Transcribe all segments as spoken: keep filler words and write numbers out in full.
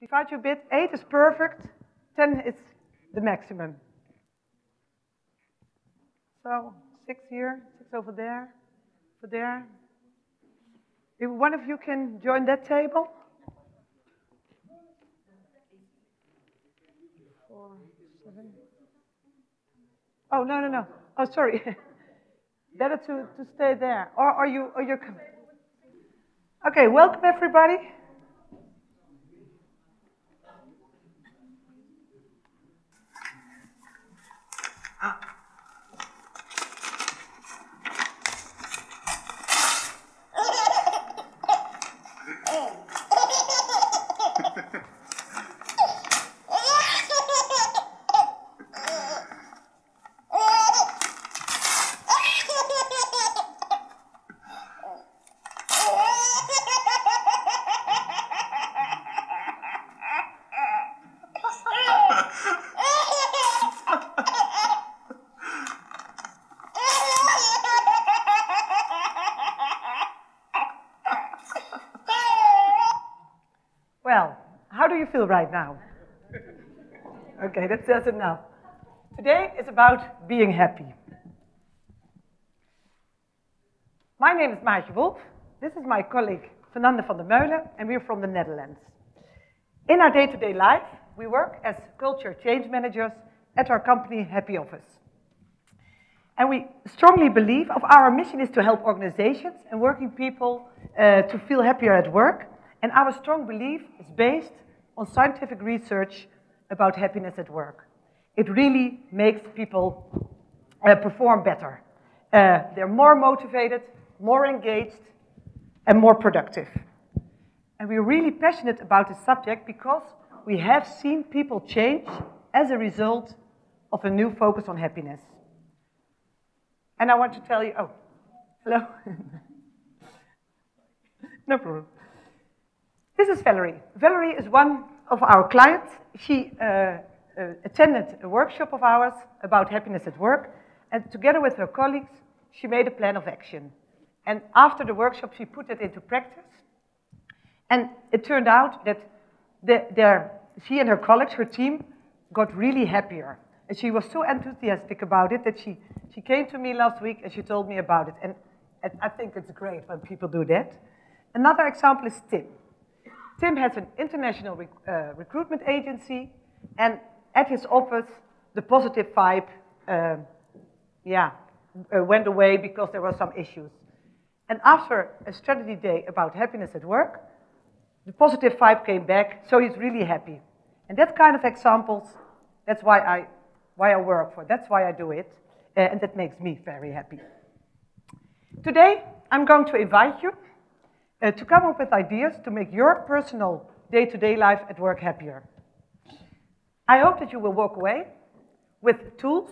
Divide your bit, eight is perfect, ten is the maximum. So, six here, six over there, over there. If one of you can join that table. Four, seven. Oh, no, no, no. Oh, sorry. Better to, to stay there. Or are you, are you coming? Okay, welcome everybody. Right now. Okay, that says enough. Today is about being happy. My name is Maartje Wolff. This is my colleague Fernande van der Meulen, and we're from the Netherlands. In our day-to-day life, we work as culture change managers at our company Happy Office. And we strongly believe of our mission is to help organizations and working people uh, to feel happier at work. And our strong belief is based on scientific research about happiness at work. It really makes people uh, perform better. Uh, they're more motivated, more engaged, and more productive. And we're really passionate about this subject because we have seen people change as a result of a new focus on happiness. And I want to tell you, oh, hello. No problem. This is Valerie. Valerie is one of our clients. She uh, uh, attended a workshop of ours about happiness at work, and together with her colleagues, she made a plan of action. And after the workshop, she put it into practice. And it turned out that the, their, she and her colleagues, her team, got really happier. And she was so enthusiastic about it that she, she came to me last week and she told me about it. And, and I think it's great when people do that. Another example is Tim. Tim has an international rec uh, recruitment agency, and at his office, the positive vibe uh, yeah, uh, went away because there were some issues. And after a strategy day about happiness at work, the positive vibe came back, so he's really happy. And that kind of examples, that's why I, why I work for, that's why I do it, uh, and that makes me very happy. Today, I'm going to invite you Uh, to come up with ideas to make your personal day-to-day life at work happier. I hope that you will walk away with tools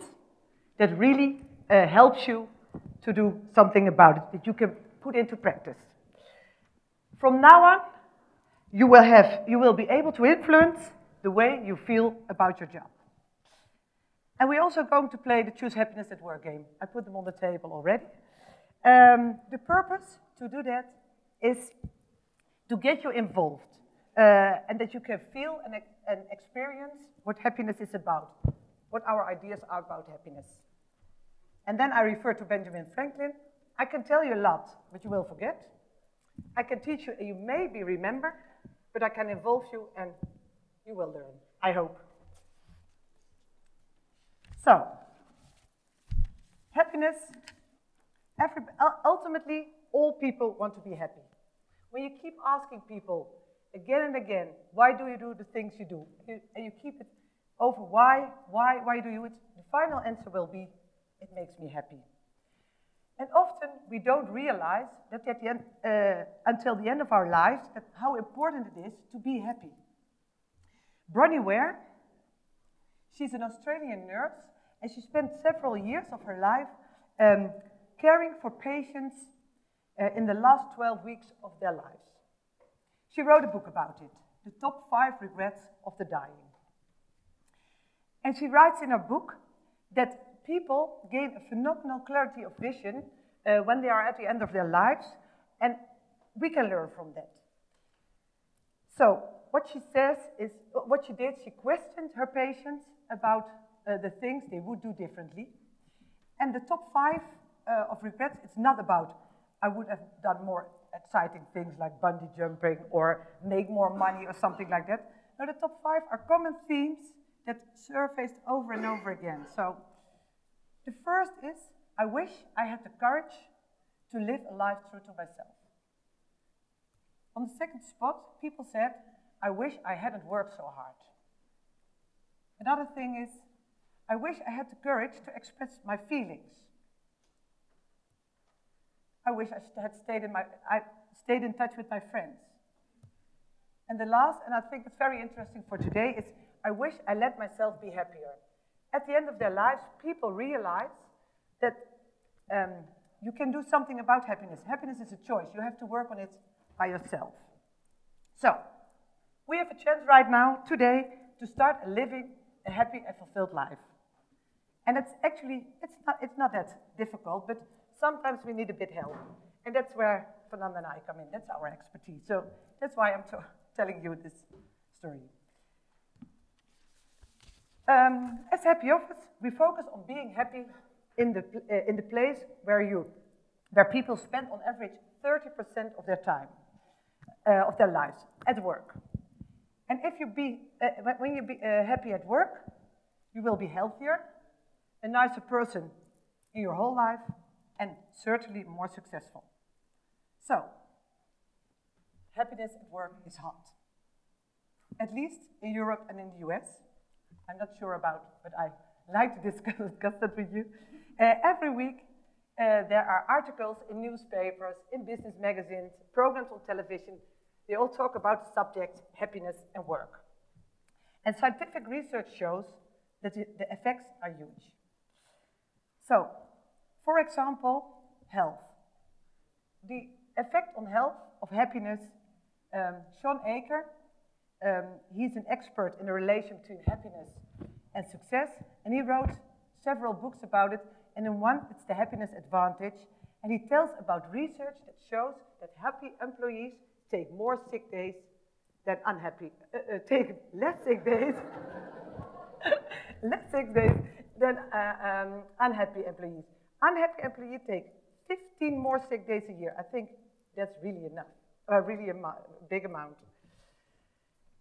that really uh, helps you to do something about it, that you can put into practice. From now on, you will, have, you will be able to influence the way you feel about your job. And we're also going to play the Choose Happiness at Work game. I put them on the table already. Um, the purpose to do that is to get you involved uh, and that you can feel and, and experience what happiness is about, what our ideas are about happiness. And then I refer to Benjamin Franklin. I can tell you a lot, but you will forget. I can teach you, and you maybe remember, but I can involve you and you will learn, I hope. So, happiness, every, ultimately, all people want to be happy. When you keep asking people again and again, why do you do the things you do? And you keep it over why, why, why do you do it? The final answer will be, it makes me happy. And often we don't realize that at the end, uh, until the end of our lives, that how important it is to be happy. Bronnie Ware, she's an Australian nurse, and she spent several years of her life um, caring for patients Uh, in the last twelve weeks of their lives. She wrote a book about it, The Top Five Regrets of the Dying. And she writes in her book that people gain a phenomenal clarity of vision uh, when they are at the end of their lives, and we can learn from that. So what she says is, what she did, she questioned her patients about uh, the things they would do differently. And the top five uh, of regrets, it's not about, I would have done more exciting things like bungee jumping or make more money or something like that. No, the top five are common themes that surfaced over and over again. So the first is, I wish I had the courage to live a life true to myself. On the second spot, people said, I wish I hadn't worked so hard. Another thing is, I wish I had the courage to express my feelings. I wish I had stayed in, my, I stayed in touch with my friends. And the last, and I think it's very interesting for today, is I wish I let myself be happier. At the end of their lives, people realize that um, you can do something about happiness. Happiness is a choice. You have to work on it by yourself. So, we have a chance right now, today, to start living a happy and fulfilled life. And it's actually, it's not, it's not that difficult, but sometimes we need a bit help. And that's where Fernande and I come in. That's our expertise. So that's why I'm t telling you this story. Um, as Happy Office, we focus on being happy in the, uh, in the place where, you, where people spend on average thirty percent of their time, uh, of their lives, at work. And if you be, uh, when you be uh, happy at work, you will be healthier, a nicer person in your whole life, and certainly more successful. So, happiness at work is hot. At least in Europe and in the U S. I'm not sure about, but I like to discuss, discuss that with you. Uh, every week, uh, there are articles in newspapers, in business magazines, programs on television. They all talk about the subject, happiness and work. And scientific research shows that the effects are huge. So, for example, health. The effect on health of happiness, um, Sean Eker, um, he's an expert in the relation between happiness and success, and he wrote several books about it, and in one, it's The Happiness Advantage, and he tells about research that shows that happy employees take more sick days than unhappy, uh, uh, take less sick days, less sick days than uh, um, unhappy employees. Unhappy employees take fifteen more sick days a year. I think that's really enough, uh, really a big amount.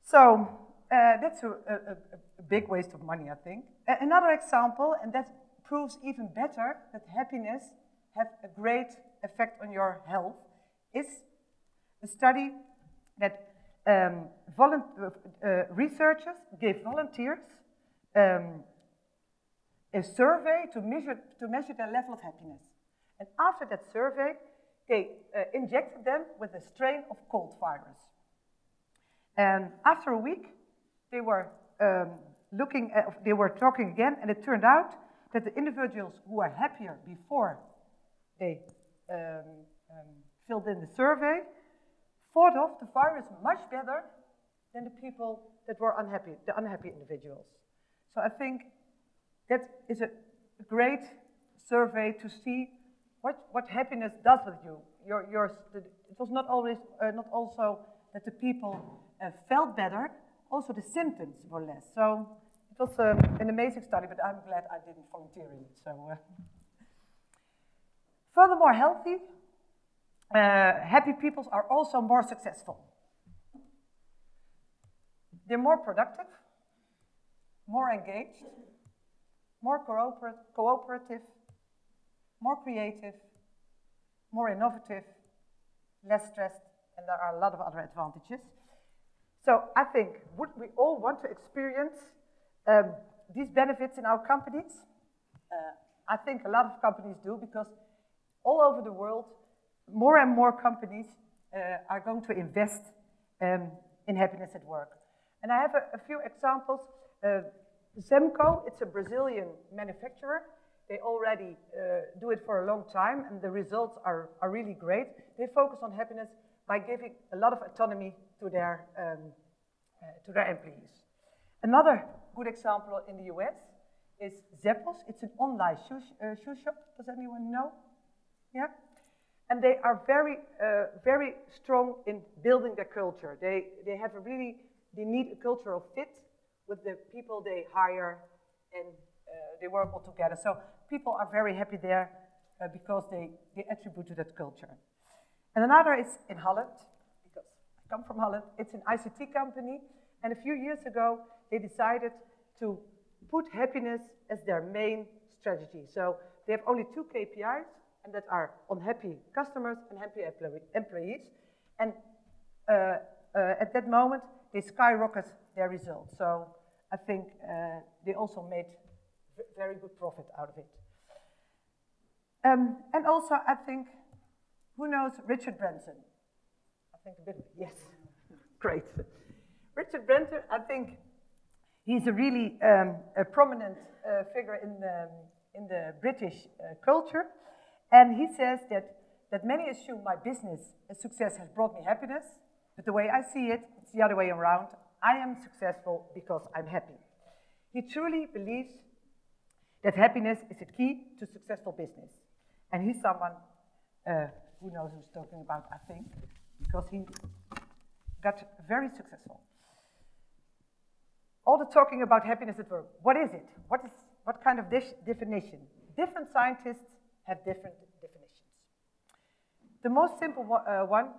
So uh, that's a, a, a big waste of money, I think. Uh, another example, and that proves even better that happiness has a great effect on your health, is a study that um, uh, uh, researchers gave volunteers um, a survey to measure, to measure their level of happiness. And after that survey, they uh, injected them with a strain of cold virus. And after a week, they were um, looking at, they were talking again, and it turned out that the individuals who were happier before they um, um, filled in the survey fought off the virus much better than the people that were unhappy, the unhappy individuals. So I think that is a great survey to see what, what happiness does with you. Your, your, it was not always, uh, not also that the people uh, felt better, also the symptoms were less. So it was uh, an amazing study, but I'm glad I didn't volunteer in it. So, uh. Furthermore, healthy, uh, happy people are also more successful. They're more productive, more engaged, more cooperative, more creative, more innovative, less stressed, and there are a lot of other advantages. So I think, would we all want to experience um, these benefits in our companies? Uh, I think a lot of companies do, because all over the world, more and more companies uh, are going to invest um, in happiness at work. And I have a, a few examples. Uh, Semco, it's a Brazilian manufacturer. They already uh, do it for a long time, and the results are, are really great. They focus on happiness by giving a lot of autonomy to their, um, uh, to their employees. Another good example in the U S is Zappos. It's an online shoe, uh, shoe shop. Does anyone know? Yeah? And they are very, uh, very strong in building their culture. They, they have a really they need a cultural fit with the people they hire and uh, they work all together. So people are very happy there uh, because they, they attribute to that culture. And another is in Holland, because I come from Holland. It's an I C T company. And a few years ago, they decided to put happiness as their main strategy. So they have only two K P I's, and that are unhappy customers and happy employees. And uh, uh, at that moment, they skyrocket their results. So I think uh, they also made very good profit out of it. Um, and also, I think, who knows Richard Branson? I think a bit, yes, great. Richard Branson, I think he's a really um, a prominent uh, figure in the, in the British uh, culture. And he says that, that many assume my business success has brought me happiness, but the way I see it, it's the other way around. I am successful because I'm happy. He truly believes that happiness is a key to successful business. And he's someone uh, who knows who's talking about, I think, because he got very successful. All the talking about happiness at work, what is it? What is, what kind of definition? Different scientists have different definitions. The most simple one, uh, one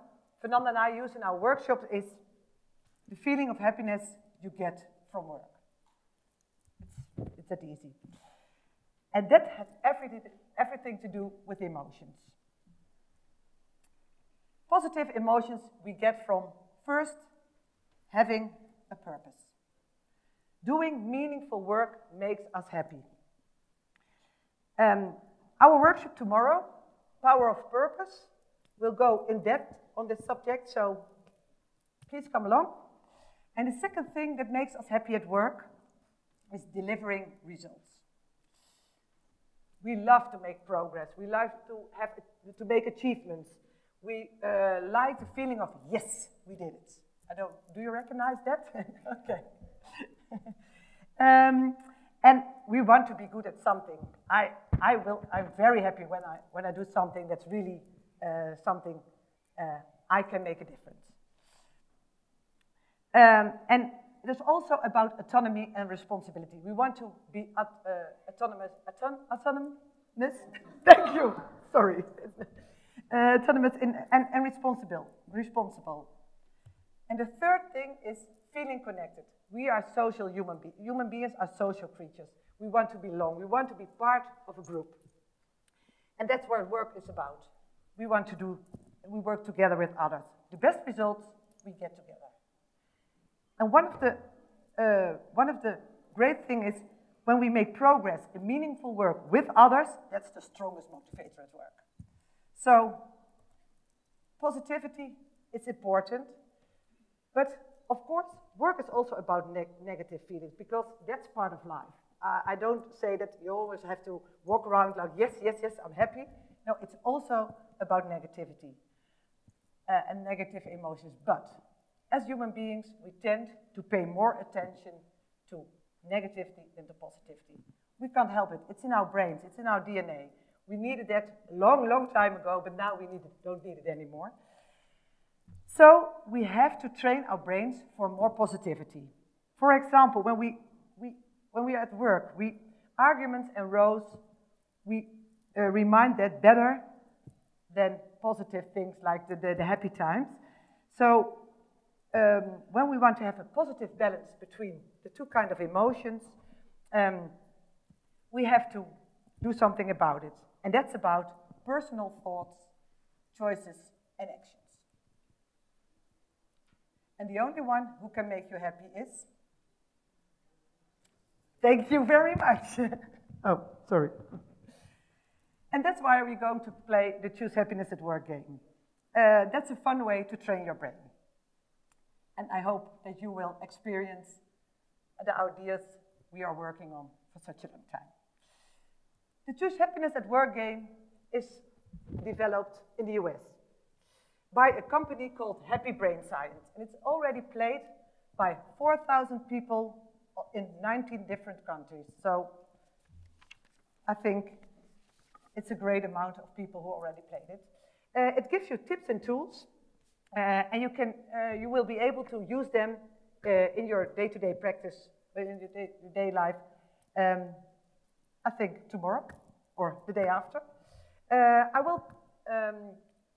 Fernanda and I use in our workshops is the feeling of happiness you get from work. It's, it's that easy. And that has everything, everything to do with emotions. Positive emotions we get from, first, having a purpose. Doing meaningful work makes us happy. Um, Our workshop tomorrow, Power of Purpose, will go in depth on this subject, so please come along. And the second thing that makes us happy at work is delivering results. We love to make progress. We love to, have, to make achievements. We uh, like the feeling of, yes, we did it. I don't, do you recognize that? Okay. um, and we want to be good at something. I, I will, I'm very happy when I, when I do something that's really uh, something uh, I can make a difference. Um, and there's also about autonomy and responsibility. We want to be uh, autonomous, auton autonomous, thank you, sorry. uh, autonomous in, and, and responsible, responsible. And the third thing is feeling connected. We are social human beings. Human beings are social creatures. We want to belong. We want to be part of a group. And that's what work is about. We want to do, we work together with others. The best results we get together. And one of the, uh, one of the great things is when we make progress in meaningful work with others, that's the strongest motivator at work. So positivity is important, but of course, work is also about neg negative feelings because that's part of life. Uh, I don't say that you always have to walk around like, yes, yes, yes, I'm happy. No, it's also about negativity uh, and negative emotions. But as human beings, we tend to pay more attention to negativity than to positivity. We can't help it. It's in our brains. It's in our D N A. We needed that a long, long time ago, but now we need it, don't need it anymore. So we have to train our brains for more positivity. For example, when we, we, when we are at work, we arguments and rows, we uh, remind that better than positive things like the, the, the happy times. So um, when we want to have a positive balance between the two kinds of emotions, um, we have to do something about it. And that's about personal thoughts, choices, and actions. And the only one who can make you happy is? Thank you very much. Oh, sorry. And that's why we're going to play the Choose Happiness at Work game. Uh, that's a fun way to train your brain. And I hope that you will experience the ideas we are working on for such a long time. The Choose Happiness at Work game is developed in the U S by a company called Happy Brain Science. And it's already played by four thousand people in nineteen different countries. So I think it's a great amount of people who already played it. Uh, it gives you tips and tools, uh, and you, can, uh, you will be able to use them uh, in your day-to-day practice, in your day-to-day life, um, I think tomorrow or the day after. Uh, I will, um,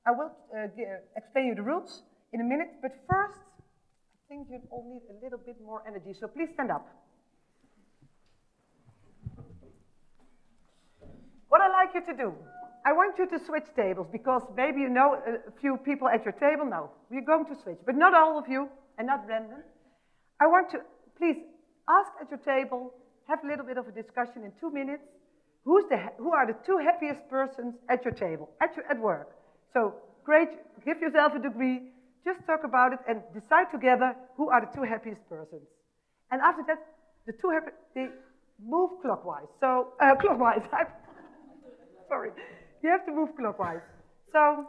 I will uh, g- explain you the rules in a minute, but first, I think you all need a little bit more energy, so please stand up. What I'd like you to do, I want you to switch tables, because maybe you know a few people at your table now. We're going to switch, but not all of you, and not random. I want to, please, ask at your table, have a little bit of a discussion in two minutes, who's the, who are the two happiest persons at your table, at, your, at work? So, great, give yourself a degree, just talk about it, and decide together who are the two happiest persons. And after that, the two happy, they move clockwise, so, uh, clockwise, I'm sorry. You have to move clockwise. So,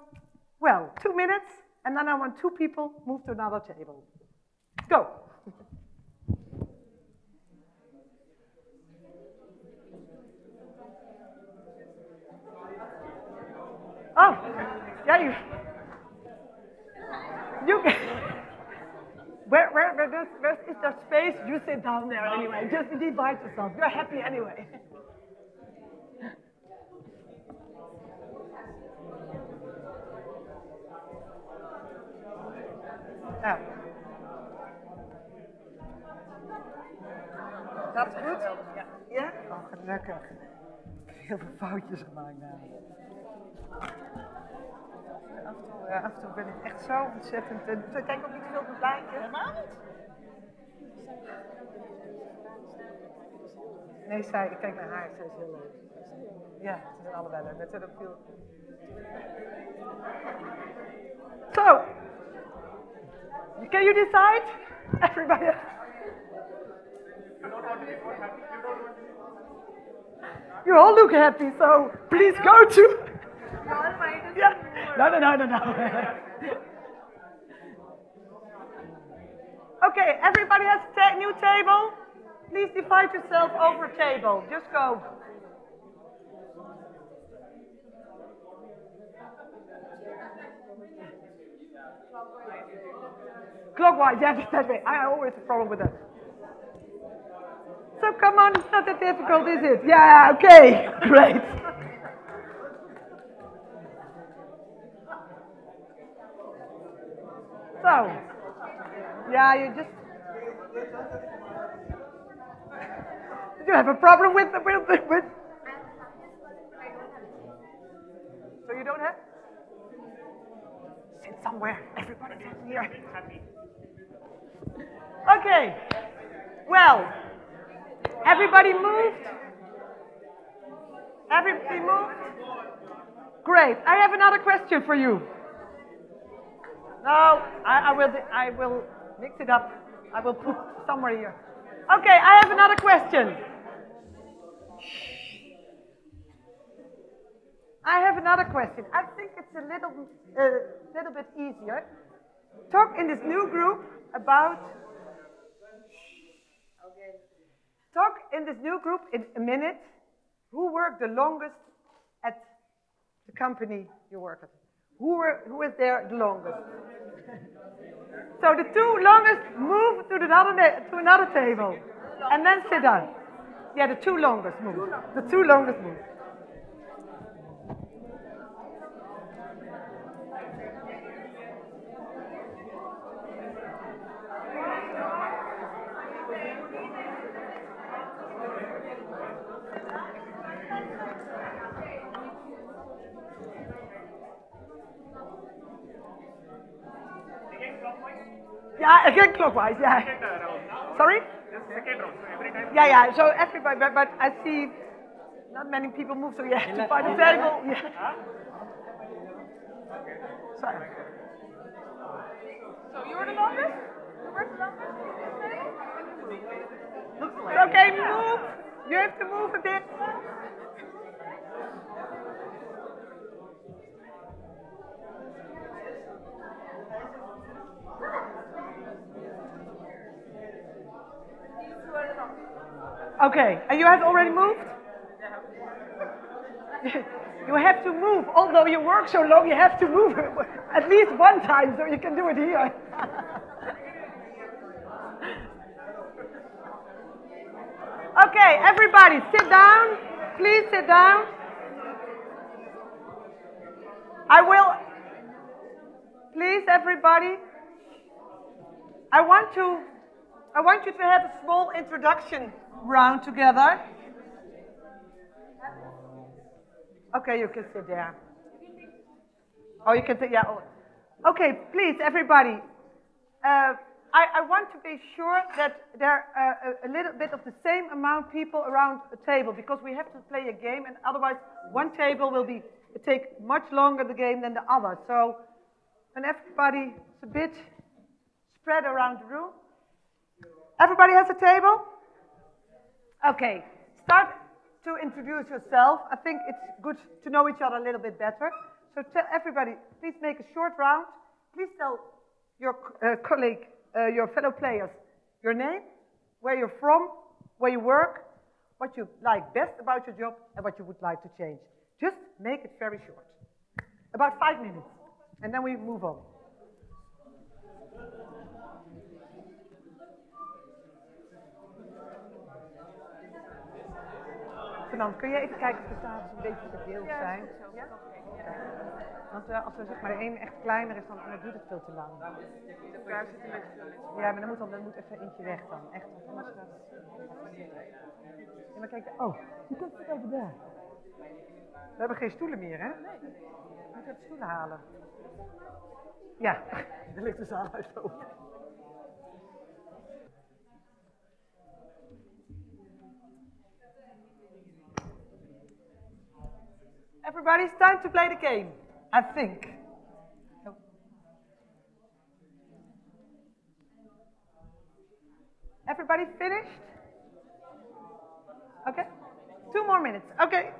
well, two minutes, and then I want two people move to another table. Go. Oh, yeah, you. You can. Where, where, where, does, where is there space? You sit down there anyway. Just divide yourself. You're happy anyway. Ja. Dat is goed? Ja? Ja? Oh, gelukkig. Heel veel foutjes gemaakt. Nou. Af, en toe, af en toe ben ik echt zo ontzettend... Ik kijk ook niet veel op het lijntje. Helemaal niet. Nee, zij, ik kijk naar haar. Zij is heel leuk. Ja, ze zijn allebei leuk. Net zijn ook veel... Zo! Can you decide? Everybody else. You all look happy, so please go to... Yeah. No, no, no, no, no. Okay, everybody has a ta- new table. Please divide yourself over table. Just go. Clockwise, yeah, that way. I always have a problem with that. So come on, it's not that difficult, is it? Yeah, okay, great. So, yeah, you just... Did you have a problem with the... With, with? So you don't have... Sit somewhere, everybody's here. Okay, well, everybody moved? Everybody moved? Great, I have another question for you. No, I, I will I will mix it up. I will put somewhere here. Okay, I have another question. I have another question. I think it's a little, uh, little bit easier. Talk in this new group about... Okay. Talk in this new group in a minute. Who worked the longest at the company you work at? Who were, who was there the longest? So the two longest move to another to another table and then sit down. Yeah, the two longest move. The two longest move. Yeah, again clockwise, yeah. Sorry? Yeah, yeah, so everybody, but, but I see not many people move, so you have to find a table. Yeah. Sorry. So you were the longest? You were the longest? It's okay, move. You have to move a bit. Okay, and you have already moved? You have to move. Although you work so long, you have to move at least one time so you can do it here. Okay, everybody, sit down. Please sit down. I will... Please, everybody. I want to... I want you to have a small introduction round together. Okay, you can sit there. Oh, you can sit, yeah. Oh. Okay, please, everybody. Uh, I, I want to be sure that there are a, a little bit of the same amount of people around a table, because we have to play a game, and otherwise one table will be take much longer the game than the other. So, when everybody's a bit spread around the room. Everybody has a table? Okay, start to introduce yourself. I think it's good to know each other a little bit better. So tell everybody, please make a short round. Please tell your uh, colleague, uh, your fellow players, your name, where you're from, where you work, what you like best about your job, and what you would like to change. Just make it very short. About five minutes, and then we move on. Fernand, kun jij even kijken of de tafels een beetje verdeeld zijn? Ja. Want uh, als er zeg maar één echt kleiner is, dan, dan duurt het veel te lang. Ja, maar dan moet, dan, dan moet even eentje weg dan. Echt, want anders gaat het... Ja, maar kijk, oh, die komt het over daar. We hebben geen stoelen meer, hè? Nee. We moeten even stoelen halen. Ja, daar ligt de zaal uit open. Everybody, it's time to play the game, I think. Oh. Everybody finished? Okay, two more minutes, okay.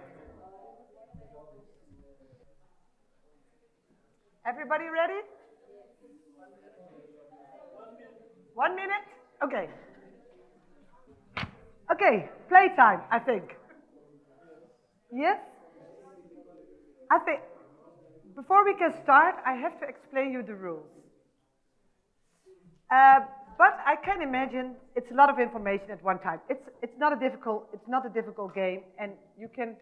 Everybody ready? One minute? Okay. Okay, playtime, I think. Yes? I think, before we can start, I have to explain you the rules. Uh, but I can imagine it's a lot of information at one time. It's it's not a difficult it's not a difficult game, and you can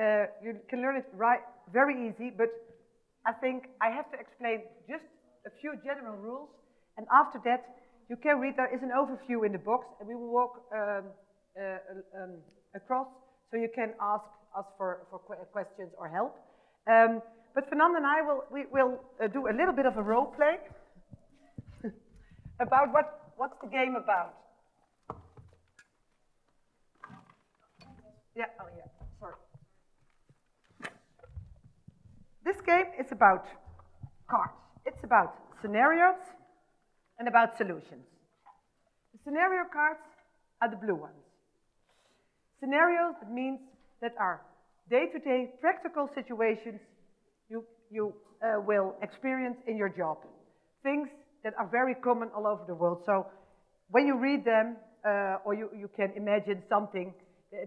uh, you can learn it right very easy. But I think I have to explain just a few general rules, and after that you can read there is an overview in the box, and we will walk um, uh, um, across, so you can ask us for for questions or help. Um, but Fernand and I will we will uh, do a little bit of a role play about what what's the game about. Yeah, oh yeah, sorry. This game is about cards. It's about scenarios and about solutions. The scenario cards are the blue ones. Scenarios means that are day-to-day practical situations you, you uh, will experience in your job. Things that are very common all over the world. So when you read them, uh, or you, you can imagine something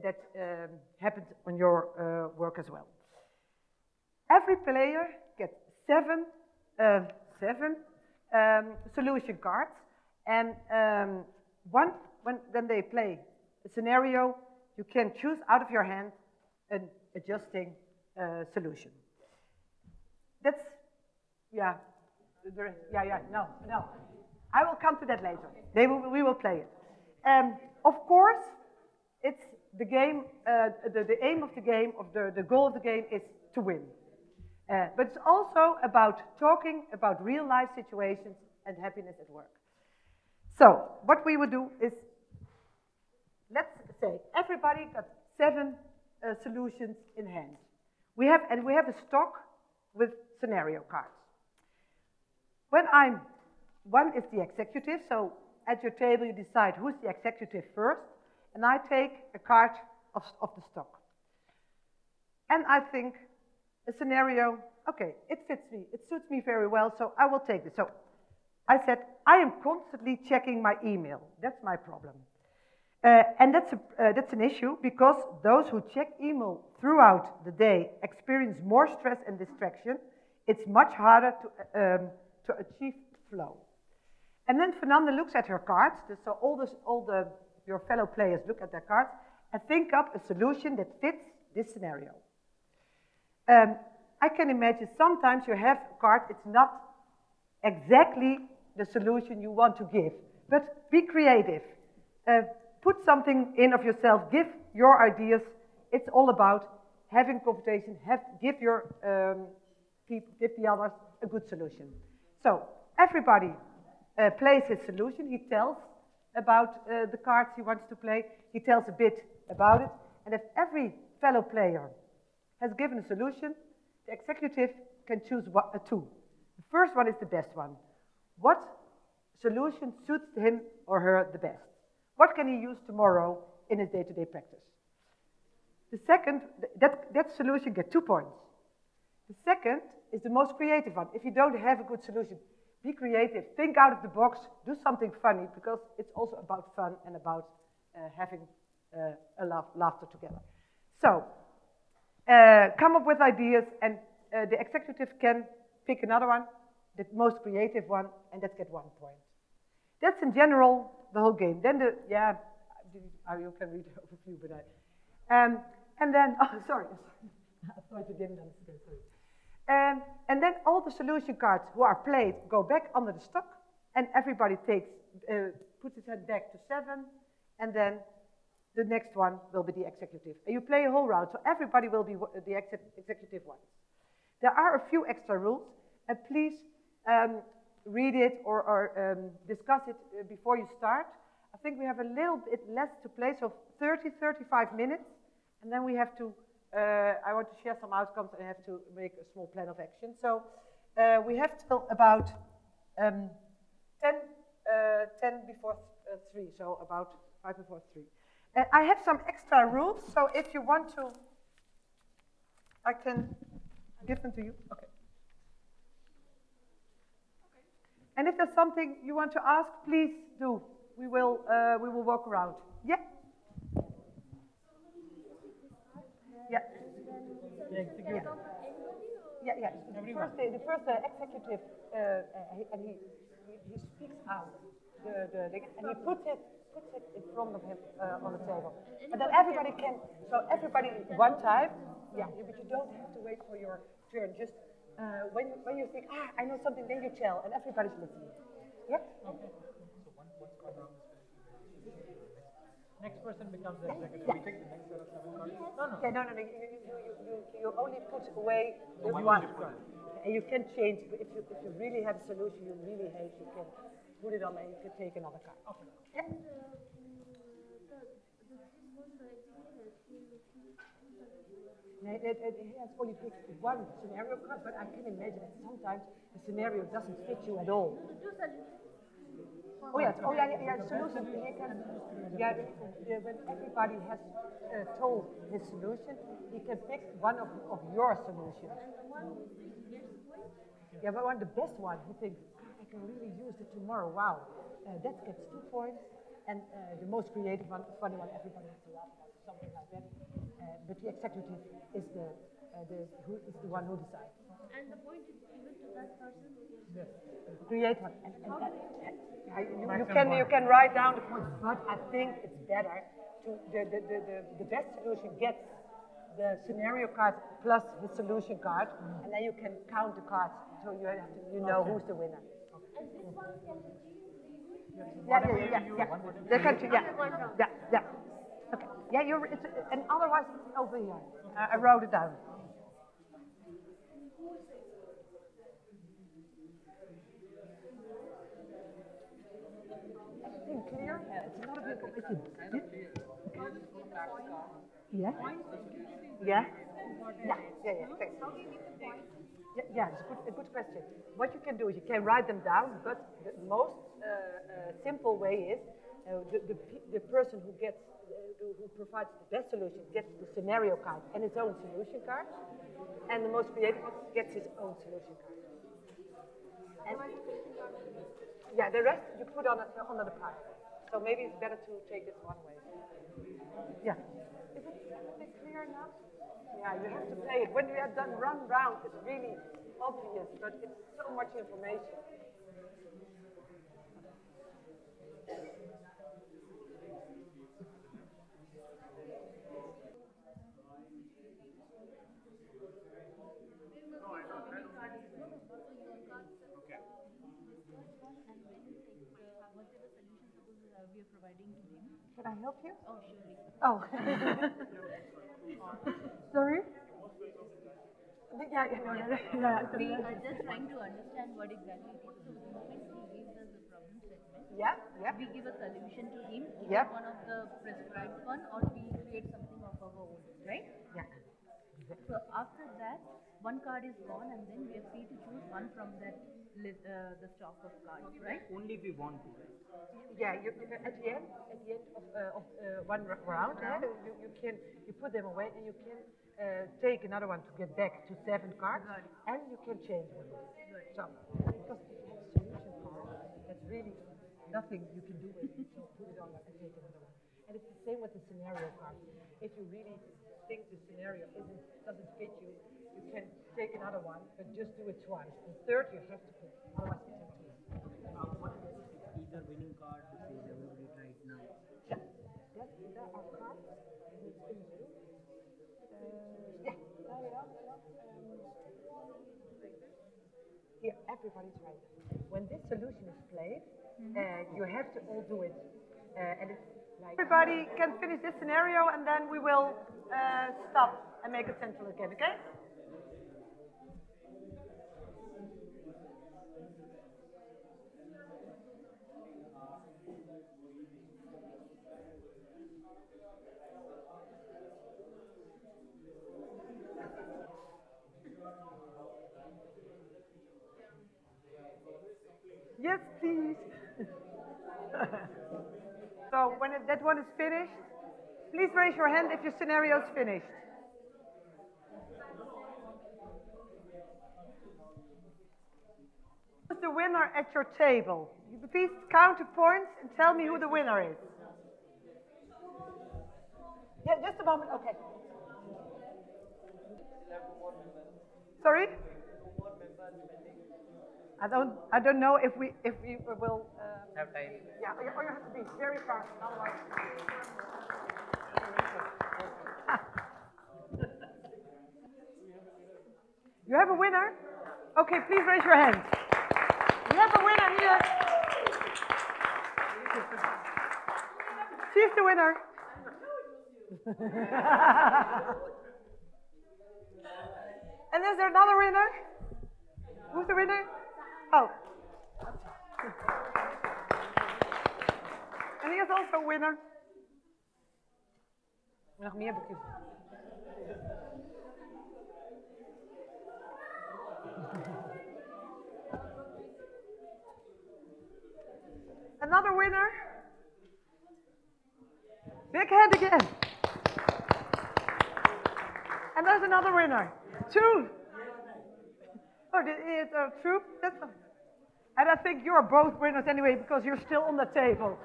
that um, happened on your uh, work as well. Every player gets seven, uh, seven um, solution cards. And um, one, when, when they play a scenario, you can choose out of your hand an adjusting uh, solution. That's, yeah, there, yeah, yeah, no, no. I will come to that later. They will, we will play it. Um, of course, it's the game, uh, the, the aim of the game, of the, the goal of the game is to win. Uh, but it's also about talking about real life situations and happiness at work. So, what we will do is, let's say everybody got seven Uh, solutions in hand. We have, and we have a stock with scenario cards. When I'm, one is the executive, so at your table you decide who's the executive first, and I take a card of, of the stock. And I think a scenario, okay, it fits me, it suits me very well, so I will take this. So I said, I am constantly checking my email, that's my problem. Uh, and that's, a, uh, that's an issue because those who check email throughout the day experience more stress and distraction. It's much harder to, um, to achieve flow. And then Fernanda looks at her cards, so all, this, all the your fellow players look at their cards and think up a solution that fits this scenario. Um, I can imagine sometimes you have a card, it's not exactly the solution you want to give, but be creative. Uh, put something in of yourself, give your ideas. It's all about having conversation, have, give your um, people, give the others a good solution. So everybody uh, plays his solution, he tells about uh, the cards he wants to play, he tells a bit about it, and if every fellow player has given a solution, the executive can choose one, uh, two. The first one is the best one. What solution suits him or her the best? What can he use tomorrow in his day-to-day practice? The second, that, that solution gets two points. The second is the most creative one. If you don't have a good solution, be creative, think out of the box, do something funny, because it's also about fun and about uh, having uh, a laugh, laughter together. So, uh, come up with ideas, and uh, the executive can pick another one, the most creative one, and that gets one point. That's in general the whole game. Then the, yeah, I, you can read over a few, but I... Um, and then, oh, sorry, I thought you didn't understand, sorry. Um, and then all the solution cards who are played go back under the stock, and everybody takes, uh, puts his hand back to seven, and then the next one will be the executive. And you play a whole round, so everybody will be the ex executive one. There are a few extra rules, and please um, read it or, or um, discuss it before you start. I think we have a little bit less to play, so thirty, thirty-five minutes, and then we have to, uh, I want to share some outcomes and I have to make a small plan of action. So uh, we have till about um, ten, uh, ten before uh, three, so about five before three. Uh, I have some extra rules, so if you want to, I can give them to you. Okay. Okay. And if there's something you want to ask, please do. We will, uh, we will walk around. Yeah? Yeah. Yeah, yeah. yeah. The first, the first uh, executive, uh, uh, he, and he, he, he speaks out, the, the, and he puts it, puts it in front of him uh, on the table. And then everybody can, so everybody one time, yeah, but you don't have to wait for your turn. Just uh, when, when you think, ah, I know something, then you tell, and everybody's listening. Yeah? Okay. Next person becomes the executive. Yeah. We take the next set of seven cards. No, no. Okay, no, no, no. You, you, you, you, you only put away the one. one. And you can change. If you, if you really have a solution you really hate, you can put it on and you can take another card. Okay. Yeah. He has only picked one scenario card, but I can imagine that sometimes the scenario doesn't fit you at all. Oh yeah, oh yeah, yeah, yeah. Solution. He can, yeah, yeah, when everybody has uh, told his solution, he can pick one of, of your solutions. Yeah, but one the best one, he thinks, I can really use it tomorrow. Wow, uh, that gets two points. And uh, the most creative one, the funny one, everybody has to laugh about something like that. Uh, but the executive is the uh, the who is the one who decides. And the point is given to that person. Yes. Create one. And, and that, and I, you, you can you can write down the points, but I think it's better to the the, the, the, the best solution gets the scenario card plus the solution card, mm-hmm. and then you can count the cards so you have to, you know okay. who's the winner. Okay. And this one can be used. Yeah, yeah, yeah, yeah. yeah. The country, yeah, yeah, yeah. Okay, yeah. You're it's, and otherwise it's over here. Uh, I wrote it down. Clear? Yeah, it's not a big competition. Yeah. Yeah. Yeah. Yeah. Yeah. Thanks. Yeah. Yeah. It's a good, a good question. What you can do is you can write them down, but the most uh, uh, simple way is uh, the, the the person who gets uh, who provides the best solution gets the scenario card and his own solution card, and the most creative gets his own solution card. And yeah, the rest you put on another part. So maybe it's better to take this one way. Yeah. Is it, is it clear enough? Yeah, you have to play it. When we have done run round, it's really obvious, but it's so much information. uh, we are providing to them. Can I help you? Oh, surely. Oh. Sorry? Yeah, yeah, no, no, no, no, no. We are just trying to understand what exactly it is. So the moment he gives us the problem statement, yeah, yeah. we give a solution to him, either yeah. one of the prescribed one, or we create something of our own, right? Yeah. So after that, one card is gone, and then we are free to choose one from that list, uh, the stock of cards, right? Only we want to. Yeah, you, you, at the end, at the end of, uh, of uh, one round, yeah. Yeah, you, you can you put them away, and you can. Uh, take another one to get back to seven cards, and you can change one. So, because if you have a solution card, that's really nothing you can do with it. You put it on and take another one. And it's the same with the scenario card. If you really think the scenario isn't, doesn't fit you, you can take another one, but just do it twice. The third you have to put, otherwise it's empty. Either winning card, which is available right now. Yeah. There are cards which in the middle. Uh, yeah. Here, everybody's right. When this solution is played, mm-hmm. uh, you have to all do it. Uh, and it's like everybody can finish this scenario, and then we will uh, stop and make it central again, okay? Yes, please. So when it, that one is finished, please raise your hand if your scenario is finished. Who's the winner at your table? Please count the points and tell me who the winner is. Yeah, just a moment. Okay. Sorry? I don't, I don't know if we, if we will uh, have time. Yeah, or you have to be very fast. Otherwise. You have a winner? Okay, please raise your hand. You have a winner here. She's the winner. And is there another winner? Who's the winner? Oh. En hij is also a winner. Nog meer boekjes. Another winner. Big head again. And there's another winner. Two. Oh, it's uh, true. That's a And I think you are both winners anyway, because you're still on the table.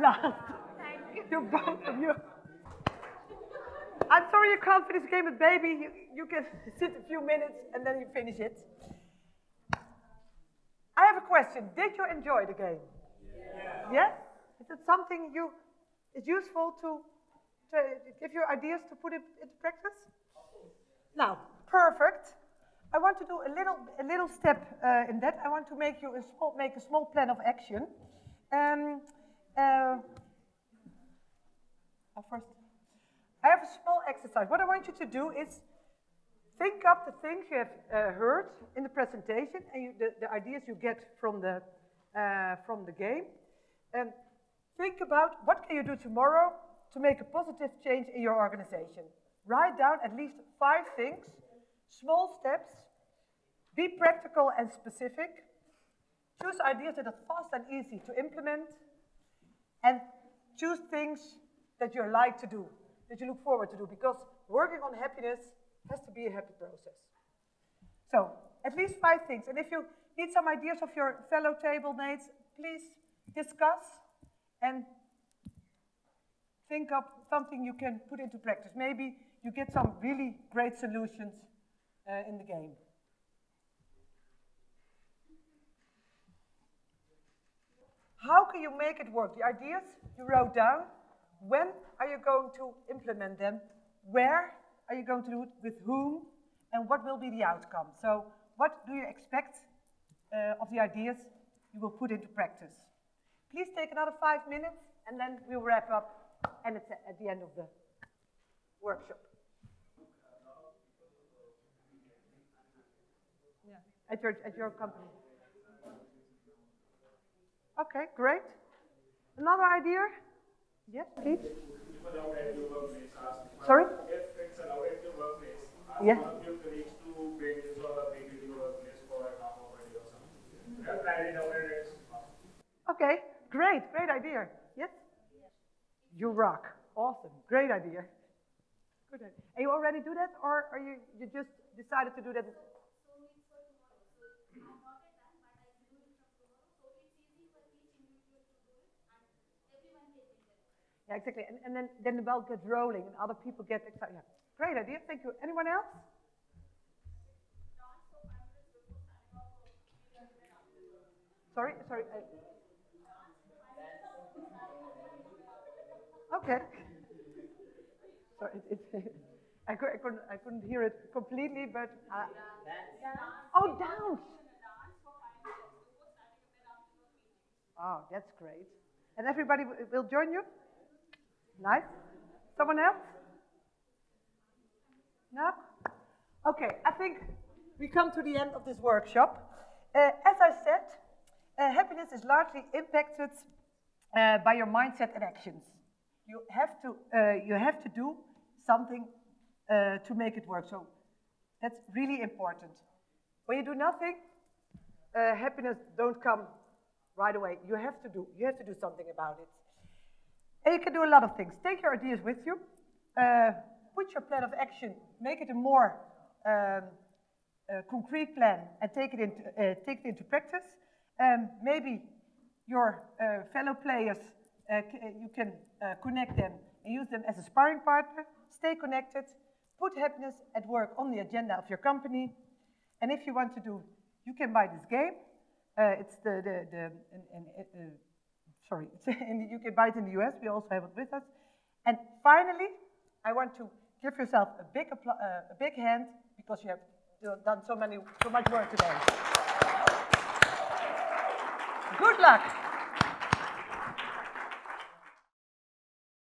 Last. You're both of you. I'm sorry you can't finish the game with baby. You, you can sit a few minutes and then you finish it. I have a question. Did you enjoy the game? Yes? Yeah. Yeah? Is it something you is useful to, to give your ideas to put it into practice? Now, perfect. I want to do a little, a little step uh, in that. I want to make you a small, make a small plan of action. Um, uh, first, I have a small exercise. What I want you to do is think up the things you have uh, heard in the presentation and you, the, the ideas you get from the uh, from the game. And think about what can you do tomorrow to make a positive change in your organization. Write down at least five things. Small steps, be practical and specific, choose ideas that are fast and easy to implement, and choose things that you like to do, that you look forward to do, because working on happiness has to be a happy process. So, at least five things, and if you need some ideas of your fellow table mates, please discuss and think up something you can put into practice. Maybe you get some really great solutions Uh, in the game. How can you make it work? The ideas you wrote down, when are you going to implement them? Where are you going to do it? With whom? And what will be the outcome? So what do you expect uh, of the ideas you will put into practice? Please take another five minutes and then we'll wrap up, and it's at the end of the workshop. Yeah. At your, at your company. Okay, great. Another idea? Yes, please. Sorry? Yeah. Okay, great, great idea. Yes? You rock. Awesome. Great idea. Good idea. And you already do that, or are you, you just decided to do that? Yeah, exactly. And, and then, then the bell gets rolling and other people get excited. Yeah. Great idea. Thank you. Anyone else? Sorry, sorry. I... Okay. Sorry, it, it, I, I couldn't, I couldn't hear it completely, but uh... oh, dance. Oh, that's great. And everybody w will join you. Nice. Someone else? No. Okay. I think we come to the end of this workshop. Uh, as I said. Uh, happiness is largely impacted uh, by your mindset and actions. You have to, uh, you have to do something uh, to make it work. So that's really important. When you do nothing, uh, happiness don't come right away. You have to do, you have to do something about it. And you can do a lot of things. Take your ideas with you. Uh, put your plan of action. Make it a more um, a concrete plan and take it into, uh, take it into practice. Um, maybe your uh, fellow players, uh, you can uh, connect them and use them as a sparring partner. Stay connected. Put happiness at work on the agenda of your company. And if you want to do, you can buy this game. Uh, it's the, the, the in, in, uh, sorry, in the, you can buy it in the U S. We also have it with us. And finally, I want to give yourself a big, uh, a big hand because you have done so, many, so much work today. Good luck.